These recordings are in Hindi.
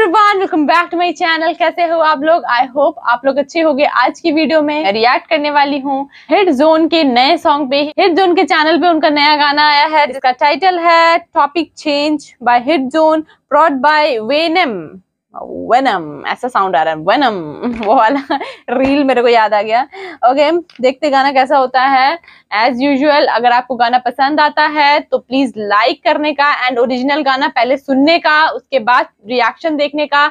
Everyone, welcome back to my channel. कैसे हो आप लोग? आई होप आप लोग अच्छे होंगे। आज की वीडियो में रिएक्ट करने वाली हूँ हिट जोन के नए सॉन्ग पे। हिट जोन के चैनल पे उनका नया गाना आया है जिसका टाइटल है topic change by Hit Zone, prod by Venom. ऐसा साउंड आ रहा है, वेनम, वो वाला रील मेरे को याद आ गया। ओके, देखते गाना कैसा होता है। एज यूजुअल, अगर आपको गाना पसंद आता है तो प्लीज लाइक करने का एंड ओरिजिनल गाना पहले सुनने का, उसके बाद रिएक्शन देखने का,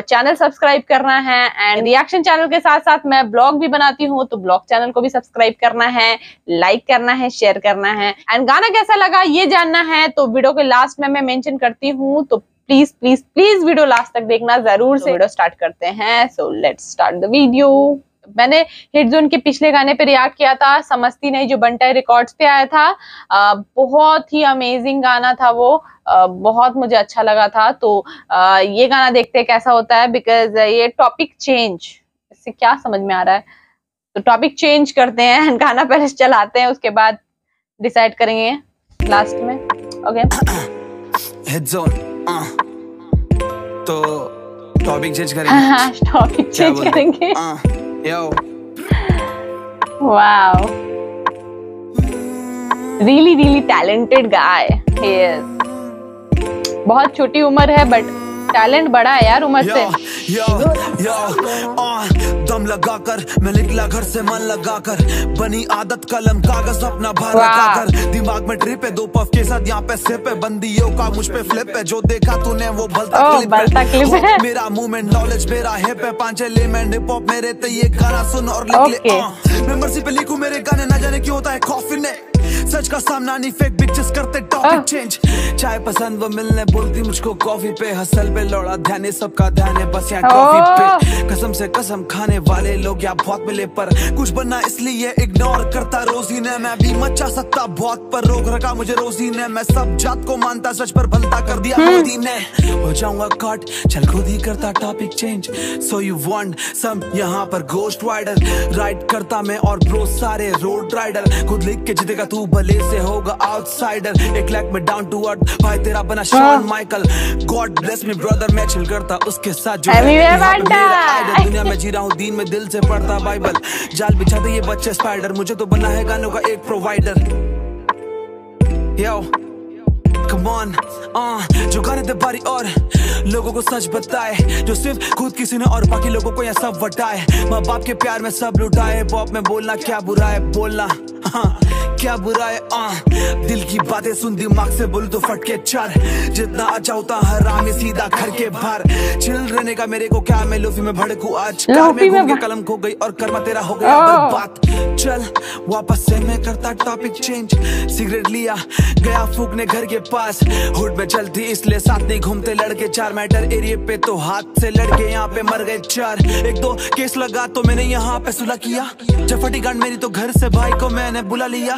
चैनल सब्सक्राइब करना है। एंड रिएक्शन चैनल के साथ साथ मैं ब्लॉग भी बनाती हूँ, तो ब्लॉग चैनल को भी सब्सक्राइब करना है, लाइक करना है, शेयर करना है। एंड गाना कैसा लगा ये जानना है तो वीडियो के लास्ट में मैं मेंशन करती हूँ, तो please please please video last तक देखना जरूर से। वीडियो स्टार्ट करते हैं, so let's start the video. मैंने हिट जोन के पिछले गाने पे रिएक्ट किया था, समझती नहीं, जो बंटाई रिकॉर्ड्स पे आया था। बहुत ही अमेजिंग गाना था वो, बहुत मुझे अच्छा लगा था। तो ये गाना देखते हैं कैसा होता है, बिकॉज ये टॉपिक चेंज, इससे क्या समझ में आ रहा है। तो टॉपिक चेंज करते हैं, गाना पहले चलाते हैं, उसके बाद डिसाइड करेंगे लास्ट में। ओके, तो टॉपिक चेंज करेंगे। हाँ, टॉपिक चेंज करेंगे। Wow, really really talented guy. बहुत छोटी उम्र है बट टैलेंट बड़ा है यार उम्र से। दम लगाकर मैं निकला घर से, मन लगाकर बनी आदत, कलम कागज अपना भार लगाकर, दिमाग में ट्रिप है, दो पफ के साथ यहाँ पे सिप है, बंदियों का मुझ पे फ्लिप है, जो देखा तूने वो बलता क्लिप है, मेरा मूवमेंट नॉलेज मेरा हिप है, पांच एलिमेंट हिप हॉप मेरे ते, ये गाना सुन और लिख ले। मेंबरशिप पे लिखूं मेरे गाने, ना जाने क्यों होता है कॉफिन ने, सच का सामना नहीं फेक, पिक्चर्स करते टॉपिक चेंज, चाय पसंद वो मिलने बोलती मुझको, कॉफी पे हसल पे लौड़ा ध्यान है, सबका ध्यान है बस यहाँ कॉफी पे, कसम से कसम खाने वाले लोग यहाँ बहुत मिले, पर कुछ बनना इसलिए इग्नोर करता रोजी ने, मैं भी मचा सकता बहुत पर रोक रखा मुझे रोजी ने, मैं सब जात को मानता सच पर भलता कर दिया मोदी ने, हो जाऊंगा कट चल खुद ही करता topic change, so you want some, यहाँ पर घोस्ट राइडर राइड करता मैं और ब्रो सारे रोड राइडर, खुद लिख के जीतेगा तू, भले से होगा आउटसाइडर, एक लैक में डाउन टू अर्थ, भाई तेरा बना Shawn Michael, God bless me brother, मैं चिल करता उसके साथ जो दुनिया में जी रहा हूँ, दिन में दिल से पढ़ता बाइबल, जाल बिछाते ये बच्चे स्पाइडर, मुझे तो बना है गानों का एक प्रोवाइडर। यो Come on, जो गाने दे बारी और लोगों को सच बताए, जो सिर्फ खुद किसी ने और बाकी लोगों को यह सब वटाए, माँ बाप के प्यार में सब लुटाए, पॉप में बोलना क्या बुरा है, बोलना क्या बुरा है, दिल की बातें सुन दिमाग से बोल तो फटके चार, जितना अच्छा होता हरामी सीधा घर के बाहर, चिल रहने का मेरे को क्या, मैं लोफी में भड़कू आज, कार में घूम के कलम खो गई और कर्मा तेरा हो गया बर्बाद, चल वापस से मैं करता टॉपिक चेंज, सिगरेट लिया गया फूकने घर के पास, हुड में चलती इसलिए साथ नहीं घूमते लड़के चार, मैटर एरिया पे तो हाथ से लड़के यहाँ पे मर गए चार, एक दो केस लगा तो मैंने यहाँ पे सुलह किया, जब फटी गांड मेरी तो घर से भाई को मैंने बुला लिया,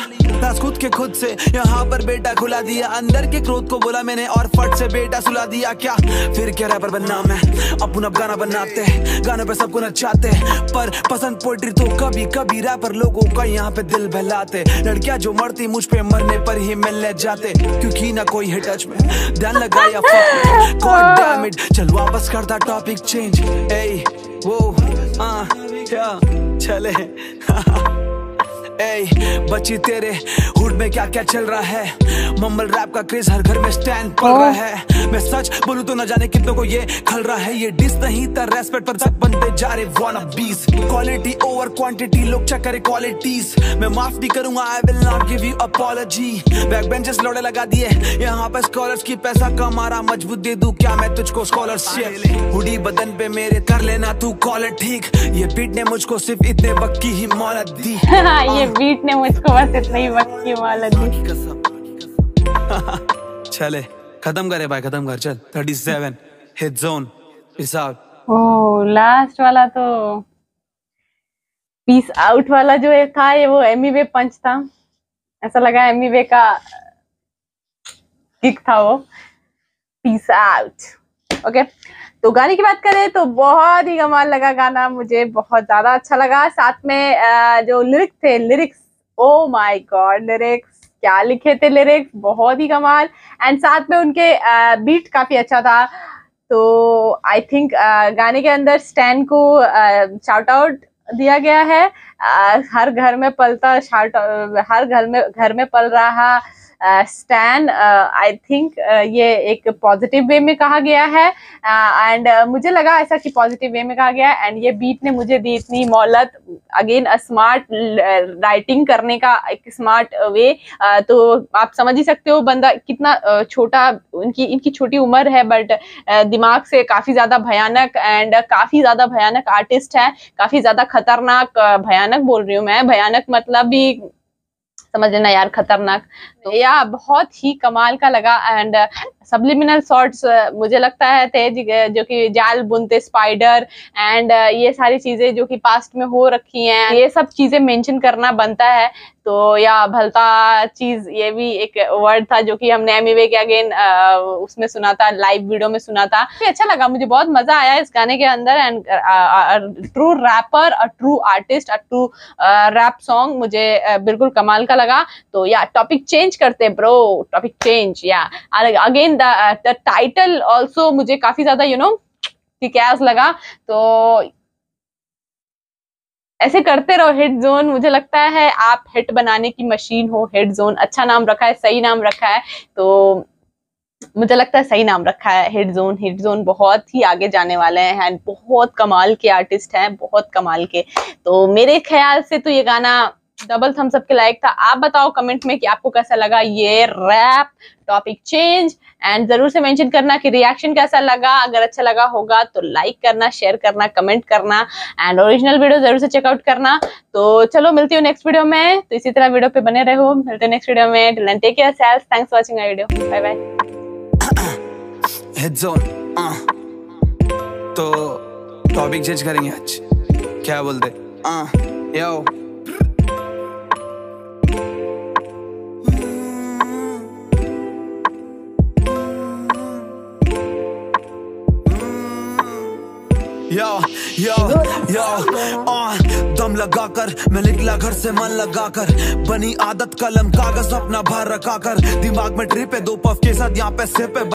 खुद के खुद से यहाँ पर बेटा खुला दिया, अंदर के क्रोध को बोला मैंने और फट से बेटा सुला दिया, क्या फिर क्या रैपर बनना मैं, अपना गाना बनाते गाने पे सबको नचाते, पर पसंद पोएट्री तो कभी कभी रैपर लोगों का यहाँ पे दिल बहलाते, लड़कियां जो मरती मुझ पे मरने पर ही मिलने जाते, क्योंकि ना कोई है टच में, ध्यान लगाया गॉड डैम इट, चल वापस करता टॉपिक चेंज, ए वो चले बच्ची तेरे हुड में क्या क्या चल रहा है, मम्मल रैप का क्रेज हर घर में स्टैंड पड़ रहा है, मैं सच बोलूं तो न जाने कितनों को ये खल रहा है, ये डिस नहीं था रेस्पेक्ट पर सब बनते जा रहे वन ऑफ बीस, क्वालिटी ओवर क्वांटिटी, लोग चेक करे क्वालिटीज, मैं माफ नहीं करूंगा, I will not give you apology, back benches लौड़े लगा दिए यहाँ पे स्कॉलर्स की, पैसा कमा रहा मजबूत दे दूं क्या मैं तुझको स्कॉलरशिप, हुडी बदन पे मेरे कर लेना तू कॉलर ठीक, ये पीठ ने मुझको सिर्फ इतने वक्त की ही मौलत दी, बीट ने मुझको बस इतना ही वक्त की मौलत दी। चले खत्म करे भाई, खत्म कर चल। 37 Hit Zone peace out. Oh, last वाला तो पीस आउट वाला जो था ये वो एमी वे पंच था, ऐसा लगा एमी वे का किक था वो, पीस आउट। ओके, तो गाने की बात करें तो बहुत ही कमाल लगा गाना, मुझे बहुत ज्यादा अच्छा लगा। साथ में जो लिरिक्स थे, lyrics oh my God, lyrics क्या लिखे थे, लिरिक्स बहुत ही कमाल। एंड साथ में उनके बीट काफी अच्छा था, तो आई थिंक गाने के अंदर स्टैन को शाउट आउट दिया गया है। हर घर में पलता शाउट, हर घर में पल रहा स्टैन, आई थिंक ये एक पॉजिटिव वे में कहा गया है। एंड मुझे लगा ऐसा कि पॉजिटिव वे में कहा गया है। एंड ये बीट ने मुझे दी इतनी मोहलत, अगेन स्मार्ट राइटिंग करने का एक स्मार्ट वे। तो आप समझ ही सकते हो बंदा कितना छोटा, इनकी छोटी उम्र है, बट दिमाग से काफ़ी ज़्यादा भयानक एंड काफ़ी ज़्यादा भयानक आर्टिस्ट है, काफ़ी ज़्यादा खतरनाक। भयानक बोल रही हूँ मैं, भयानक मतलब भी समझ लेना यार, खतरनाक। तो या बहुत ही कमाल का लगा। एंड सब्लिमिनल शॉट्स मुझे लगता है थे, जो कि जाल बुनते स्पाइडर एंड ये सारी चीज़ें जो कि पास्ट में हो रखी हैं, ये सब चीज़ें मेंशन करना बनता है। तो या भलता चीज़, ये भी एक वर्ड था जो कि हमने एमीवे के अगेन उसमें सुना था, लाइव वीडियो में सुना था। अच्छा लगा मुझे, बहुत मज़ा आया इस गाने के अंदर। And true rapper, a true artist, a true rap song मुझे बिल्कुल कमाल का लगा। तो या टॉपिक चेंज करते bro, topic change. Yeah again the title also मुझे काफ़ी ज़्यादा किकैस लगा। तो ऐसे करते रहो हिट जोन, मुझे लगता है आप हिट बनाने की मशीन हो। हिट जोन अच्छा नाम रखा है, सही नाम रखा है, तो मुझे लगता है सही नाम रखा है हिट जोन। हिट जोन बहुत ही आगे जाने वाले हैं, बहुत कमाल के आर्टिस्ट हैं, बहुत कमाल के। तो मेरे ख्याल से तो ये गाना डबल थम्स अप के लायक था। आप बताओ कमेंट में कि आपको कैसा लगा ये रैप टॉपिक चेंज, एंड जरूर से मेंशन करना कि रिएक्शन कैसा लगा। अगर अच्छा लगा होगा तो लाइक करना, शेयर करना, कमेंट करना, एंड ओरिजिनल वीडियो जरूर से चेकआउट करना। तो चलो मिलती हूँ नेक्स्ट वीडियो में, तो इसी तरह वीडियो पे बने रहो। मिलते हैं नेक्स्ट वीडियो में, till then take care self. Thanks watching my video, bye bye. Hit Zone तो टॉपिक चेंज करेंगे आज, क्या बोलते? दम लगा कर मैं निकला घर से, मन लगा कर बनी आदत, कलम कागज अपना भर रखा कर, दिमाग में ट्रिप है, दो पफ के साथ यहाँ पे सिर पे